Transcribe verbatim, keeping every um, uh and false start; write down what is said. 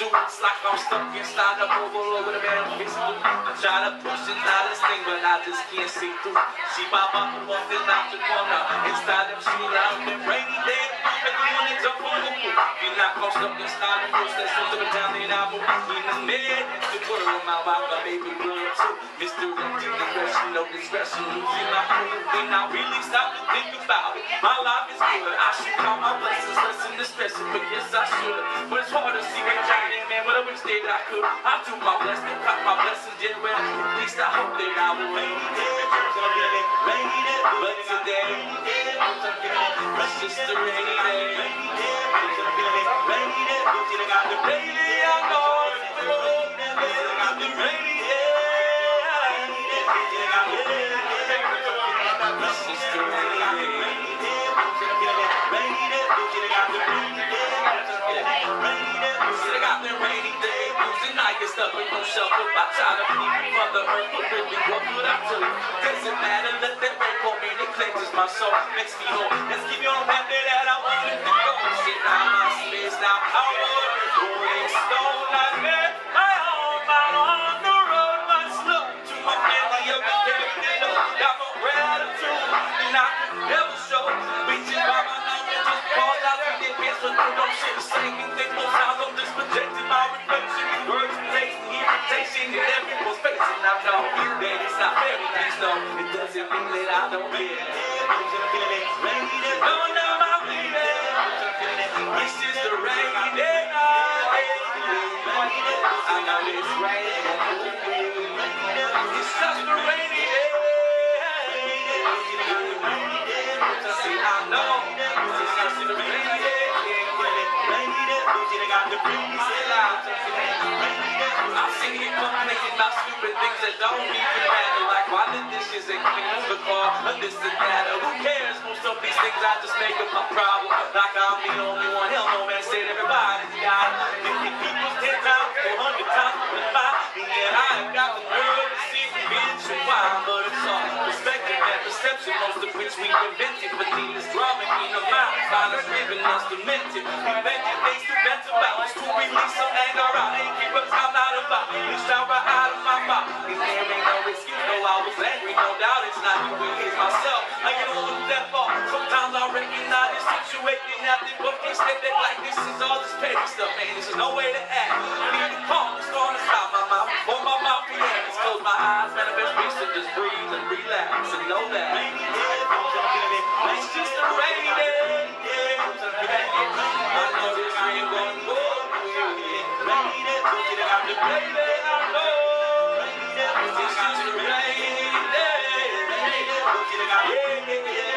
do. It's like I'm stuck inside a bubble over the man of his food. I try to push it out this thing, but I just can't see through. See my mama walking out the corner. Inside them shoes, I'm in rainy day. And the morning jump on the move. You're not gonna stuck inside the bush. That's something down in our move. In the mid, the girl on my wife, my baby girl too. Mister Rookie, the question of discretion. Losing my food, then I really stop to think about it. My life is good. I should count my blessings, less in distress. But yes, I should. But it's hard to see what I did, man. What a wish that I could. I do my best to cut my blessings, did well. At least I hope that I will. Rainy day, it's a rainy, rainy day. But today, it's just a rainy day. Rainy day, it's a rainy, rainy day. I got the rainy day, I know. I got the rainy day. It's just a rainy day. Rainy day, rainy day. I got the rainy day. I got them rainy day blues, and I get stuck with no shelter. I try to keep Mother Earth for me. What could I do? Doesn't matter, let that rain pour me. It cleanses my soul, makes me whole. Let's keep on happy that I wanted to go. Shit, now my space, now I'm rolling stone. I met my home out on the road. Much love to my family, every day they know. Got my gratitude, and I can never show. We just by my nose and just fall out and get pissed with no shit. Singing things most times. In everyone's face, and I know that it's not fair, please no, it doesn't mean that I don't care. Rainy day, going down my baby. It's just a rainy day. I know it's raining. It's such a rainy day. See, I know it's such a rainy day. Rainy day, I got the rainy day. I'm sitting here complaining about stupid things that don't even matter. Like why the dishes ain't clean, the car, or this and that. Who cares? Most of these things I just make up my problem. Like I'm the only one. Hell no, man, said everybody's got fifty people, ten times, four hundred times, and five. And yet I have got the world to see me bitch and why. But it's all perspective and perception, most of which we invented. But then it's drama in our mind. Violence living us demented. We make it things to vent about. It's to release some anger out. Ain't keep us out. It's out right out of my body. Cause there ain't no excuse, no I was angry. No doubt it's not you, it is myself. I get all of that far. Sometimes I recognize it's situated. Nothing but they step back like this is all this petty stuff. Man, this is no way to act. I need to calm, the storm inside my mouth. Hold my mouth, relax. Close my eyes, manifest peace, and just breathe and relax. And know that it's just a rainy day. I know this rain won't go. Rainy day, I got the rainy day, I know. Rainy day, I got the rainy day. Rainy day, I got the rainy day.